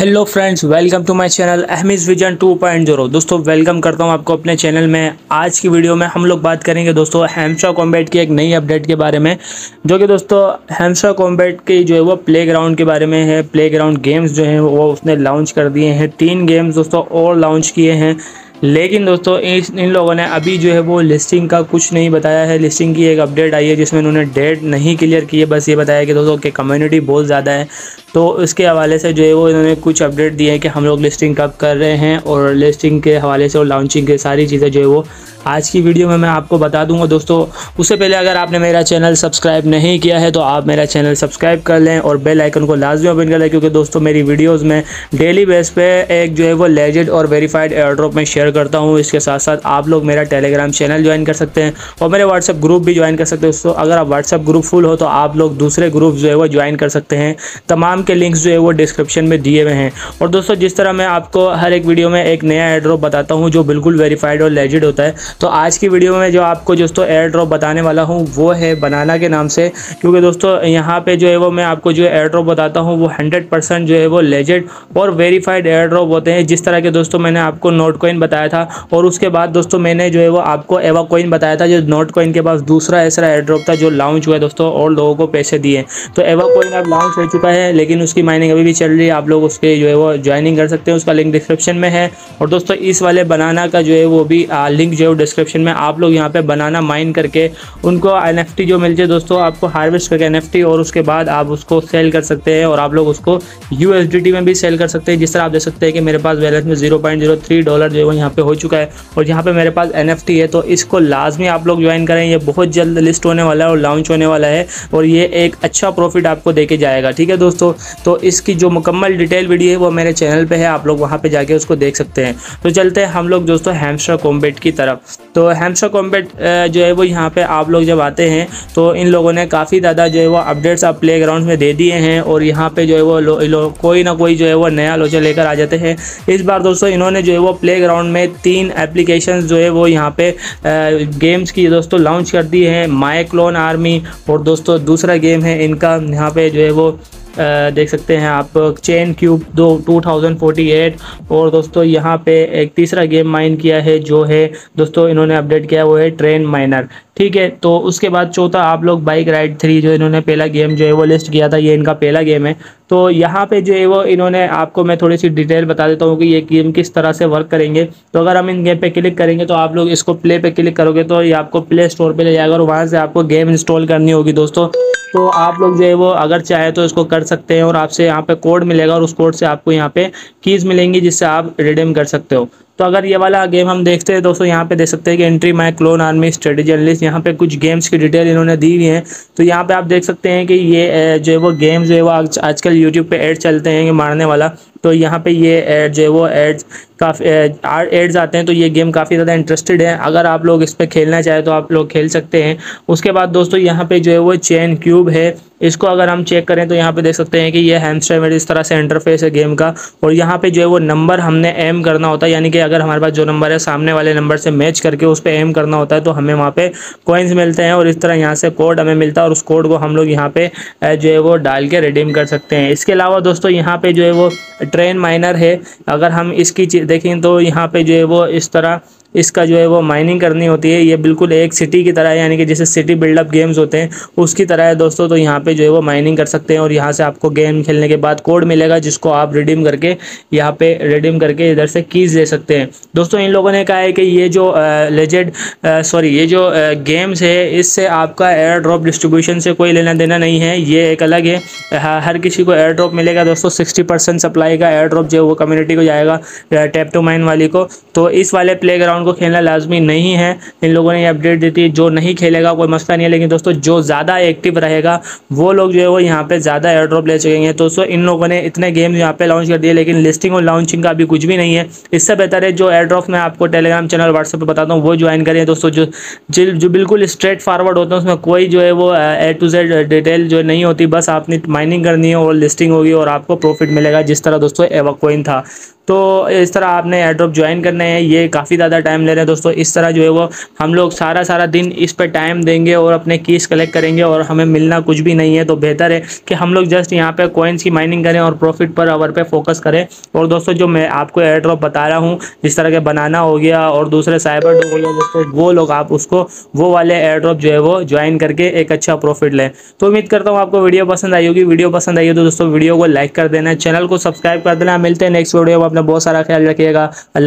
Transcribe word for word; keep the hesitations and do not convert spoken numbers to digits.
Hello friends, welcome to my channel अहमिज vision two point zero. दोस्तों welcome करता हूं आपको अपने चैनल में। आज की वीडियो में हम लोग बात करेंगे दोस्तों हैमस्टर कॉम्बैट की एक नई अपडेट के बारे में, जो कि दोस्तों हैमस्टर कॉम्बैट की जो है वो प्लेग्राउंड के बारे में है। प्लेग्राउंड गेम्स जो हैं वो उसने लॉन्च कर दिए हैं। तीन गेम्स दोस्तों और लॉन्च किए हैं, लेकिन दोस्तों इन लोगों ने अभी जो है वो लिस्टिंग का कुछ नहीं बताया है। लिस्टिंग की एक अपडेट आई है जिसमें उन्होंने डेट नहीं क्लियर की है, बस ये बताया कि दोस्तों कि कम्युनिटी बहुत ज़्यादा है, तो इसके हवाले से जो है वो इन्होंने कुछ अपडेट दिए हैं कि हम लोग लिस्टिंग कब कर रहे हैं। और लिस्टिंग के हवाले से और लॉन्चिंग के सारी चीज़ें जो है वो आज की वीडियो में मैं आपको बता दूंगा दोस्तों। उससे पहले अगर आपने मेरा चैनल सब्सक्राइब नहीं किया है तो आप मेरा चैनल सब्सक्राइब कर लें और बेल आइकन को लाजमी ओपन कर लें, क्योंकि दोस्तों मेरी वीडियोस में डेली बेस पे एक जो है वो लेजिट और वेरीफाइड एयरड्रॉप में शेयर करता हूं। इसके साथ साथ आप लोग मेरा टेलीग्राम चैनल ज्वाइन कर सकते हैं और मेरे व्हाट्सअप ग्रुप भी ज्वाइन कर सकते हैं दोस्तों। अगर आप व्हाट्सअप ग्रुप फुल हो तो आप लोग दूसरे ग्रुप जो है वो ज्वाइन कर सकते हैं। तमाम के लिंक्स जो है वो डिस्क्रिप्शन में दिए हुए हैं। और दोस्तों जिस तरह मैं आपको हर एक वीडियो में एक नया एयरड्रॉप बताता हूँ जो बिल्कुल वेरीफाइड और लेजिट होता है, तो आज की वीडियो में जो आपको दोस्तों एयर ड्रॉप बताने वाला हूँ वो है बनाना के नाम से, क्योंकि दोस्तों यहाँ पे जो है वो मैं आपको जो एयर ड्रॉप बताता हूँ वो हंड्रेड परसेंट जो है वो लेजिट और वेरीफाइड एयर ड्रॉप होते हैं। जिस तरह के दोस्तों मैंने आपको नोटकॉइन बताया था और उसके बाद दोस्तों मैंने जो है वो आपको एवाकॉइन बताया था, जो नोटकॉइन के पास दूसरा ऐसा एयर ड्रॉप था जो लॉन्च हुआ दोस्तों और लोगों को पैसे दिए। तो एवाकॉइन अब लॉन्च हो चुका है, लेकिन उसकी माइनिंग अभी भी चल रही है। आप लोग उसके जो है वो ज्वाइनिंग कर सकते हैं, उसका लिंक डिस्क्रिप्शन में है। और दोस्तों इस वाले बनाना का जो है वो भी लिंक जो डिस्क्रिप्शन में, आप लोग यहाँ पे बनाना माइन करके उनको एनएफटी जो मिलते दोस्तों आपको हार्वेस्ट करके एनएफटी, और उसके बाद आप उसको सेल कर सकते हैं। और आप लोग उसको यूएसडीटी में भी सेल कर सकते हैं। जिस तरह आप देख सकते हैं कि मेरे पास बैलेंस में zero point zero three dollar जो है वो यहाँ पे हो चुका है और यहाँ पे मेरे पास एनएफटी है। तो इसको लाजमी आप लोग ज्वाइन करें, ये बहुत जल्द लिस्ट होने वाला है और लॉन्च होने वाला है और ये एक अच्छा प्रॉफिट आपको देके जाएगा। ठीक है दोस्तों, तो इसकी जो मुकम्मल डिटेल वीडियो है वो मेरे चैनल पर है, आप लोग वहाँ पर जाके उसको देख सकते हैं। तो चलते हैं हम लोग दोस्तों हैमस्टर कॉम्बैट की तरफ। तो हैमस्टर कॉम्बैट जो है वो यहाँ पे आप लोग जब आते हैं तो इन लोगों ने काफ़ी ज़्यादा जो है वो अपडेट्स आप प्ले ग्राउंड में दे दिए हैं और यहाँ पे जो है वो लो, लो, कोई ना कोई जो है वो नया लोचा लेकर आ जाते हैं। इस बार दोस्तों इन्होंने जो है वो प्ले ग्राउंड में तीन एप्लीकेशंस जो है वो यहाँ पे गेम्स की दोस्तों लॉन्च कर दी है। माय क्लोन आर्मी और दोस्तों दूसरा गेम है इनका, यहाँ पर जो है वो आ, देख सकते हैं आप चेन क्यूब दो टू थाउजेंड फोर्टी एट। और दोस्तों यहाँ पे एक तीसरा गेम माइन किया है जो है दोस्तों इन्होंने अपडेट किया, वो है ट्रेन माइनर। ठीक है, तो उसके बाद चौथा आप लोग बाइक राइड थ्री जो इन्होंने पहला गेम जो है वो लिस्ट किया था, ये इनका पहला गेम है। तो यहाँ पे जो है वो इन्होंने आपको मैं थोड़ी सी डिटेल बता देता हूँ कि ये गेम किस तरह से वर्क करेंगे। तो अगर हम इन गेम पे क्लिक करेंगे तो आप लोग इसको प्ले पे क्लिक करोगे तो ये आपको प्ले स्टोर पे ले जाएगा और वहाँ से आपको गेम इंस्टॉल करनी होगी दोस्तों। तो आप लोग जो है वो अगर चाहे तो इसको कर सकते हैं और आपसे यहाँ पे कोड मिलेगा और उस कोड से आपको यहाँ पे कीज़ मिलेंगी जिससे आप रिडीम कर सकते हो। तो अगर ये वाला गेम हम देखते हैं दोस्तों, यहाँ पे देख सकते हैं कि entry my clone army strategy list, यहाँ पे कुछ गेम्स की डिटेल इन्होंने दी हुई है। तो यहाँ पे आप देख सकते हैं कि ये जो है वो गेम जो है वो आज आजकल यूट्यूब पे ऐड चलते हैं मारने वाला, तो यहाँ पे ये एड जो है वो एड्स काफ़ी एड्स आते हैं। तो ये गेम काफ़ी ज़्यादा इंटरेस्टेड है, अगर आप लोग इस पर खेलना चाहें तो आप लोग खेल सकते हैं। उसके बाद दोस्तों यहाँ पे जो है वो चेन क्यूब है, इसको अगर हम चेक करें तो यहाँ पे देख सकते हैं कि ये हैमस्टर में इस तरह से इंटरफेस है गेम का। और यहाँ पे जो है वो नंबर हमने एम करना होता है, यानी कि अगर हमारे पास जो नंबर है सामने वाले नंबर से मैच करके उस पर एम करना होता है तो हमें वहाँ पे कॉइन्स मिलते हैं और इस तरह यहाँ से कोड हमें मिलता है और उस कोड को हम लोग यहाँ पे जो है वो डाल के रिडीम कर सकते हैं। इसके अलावा दोस्तों यहाँ पर जो है वो ट्रेन माइनर है, अगर हम इसकी देखें तो यहाँ पर जो है वो इस तरह इसका जो है वो माइनिंग करनी होती है। ये बिल्कुल एक सिटी की तरह है, यानी कि जैसे सिटी बिल्डअप गेम्स होते हैं उसकी तरह है दोस्तों। तो यहाँ पे जो है वो माइनिंग कर सकते हैं और यहाँ से आपको गेम खेलने के बाद कोड मिलेगा जिसको आप रिडीम करके यहाँ पे रिडीम करके इधर से कीज ले सकते हैं। दोस्तों इन लोगों ने कहा है कि ये जो लेजेंड सॉरी ये जो आ, गेम्स है इससे आपका एयर ड्रॉप डिस्ट्रीब्यूशन से कोई लेना देना नहीं है, ये एक अलग है। हर किसी को एयर ड्रॉप मिलेगा दोस्तों, सिक्सटी परसेंट सप्लाई का एयर ड्रॉप जो है वो कम्युनिटी को जाएगा, टैप टू माइन वाली को। तो इस वाले प्ले ग्राउंड को खेलना लाजमी नहीं है, इन लोगों ने ये अपडेट दी थी। जो नहीं खेलेगा कोई मसला नहीं है, लेकिन दोस्तों जो ज़्यादा एक्टिव रहेगा वो लोग जो है वो यहाँ पे ज़्यादा एयर ड्रॉप ले सकेंगे। तो दोस्तों इन लोगों ने इतने गेम्स यहाँ पे लॉन्च कर दिए, लेकिन लिस्टिंग और लॉन्चिंग का अभी कुछ भी नहीं है। इससे बेहतर है जो एयर ड्रॉप मैं आपको टेलीग्राम चैनल व्हाट्सएप पर बताता हूँ वो ज्वाइन करें दोस्तों, जो जो बिल्कुल स्ट्रेट फॉरवर्ड होता है, उसमें कोई जो है वो ए टू जेड डिटेल जो नहीं होती, बस आपने माइनिंग करनी है और लिस्टिंग होगी और आपको प्रॉफिट मिलेगा, जिस तरह दोस्तों एवाकॉइन था। तो इस तरह आपने एयर ड्रॉप ज्वाइन करने हैं, ये काफ़ी ज़्यादा टाइम ले रहे हैं दोस्तों। इस तरह जो है वो हम लोग सारा सारा दिन इस पर टाइम देंगे और अपने कीस कलेक्ट करेंगे और हमें मिलना कुछ भी नहीं है। तो बेहतर है कि हम लोग जस्ट यहाँ पर कॉइन्स की माइनिंग करें और प्रॉफिट पर आवर पर फोकस करें। और दोस्तों जो मैं आपको एयर ड्रॉप बता रहा हूँ, जिस तरह के बनाना हो गया और दूसरे साइबर डॉग हो गया दोस्तों, वो लोग आप उसको वो वाले एयर ड्रॉप जो है वो ज्वाइन करके एक अच्छा प्रॉफिट लें। तो उम्मीद करता हूँ आपको वीडियो पसंद आई होगी। वीडियो पसंद आई हो तो दोस्तों वीडियो को लाइक कर देना, चैनल को सब्सक्राइब कर देना। मिलते हैं नेक्स्ट वीडियो में, अपना बहुत सारा ख्याल रखिएगा।